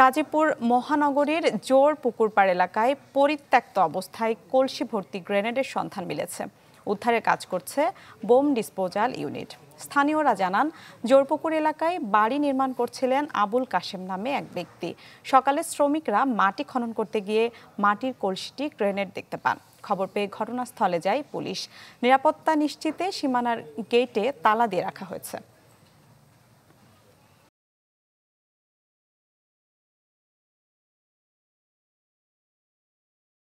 গাজীপুর মহানগরীর জোর পুকুরপাড় এলাকায় পরিত্যক্ত অবস্থায় কলসি-ভর্তি গ্রেনেডের সন্ধান মিলেছে। উদ্ধারের কাজ করছে বোম ডিসপোজাল ইউনিট। স্থানীয়রা জানান, জোরপুকুর এলাকায় বাড়ি নির্মাণ করছিলেন আবুল কাশেম নামে এক ব্যক্তি। সকালে শ্রমিকরা মাটি খনন করতে গিয়ে মাটির কলসিটি গ্রেনেড দেখতে পান। খবর পেয়ে ঘটনাস্থলে যায় পুলিশ। নিরাপত্তা নিশ্চিতে সীমানার গেটে তালা দিয়ে রাখা হয়েছে।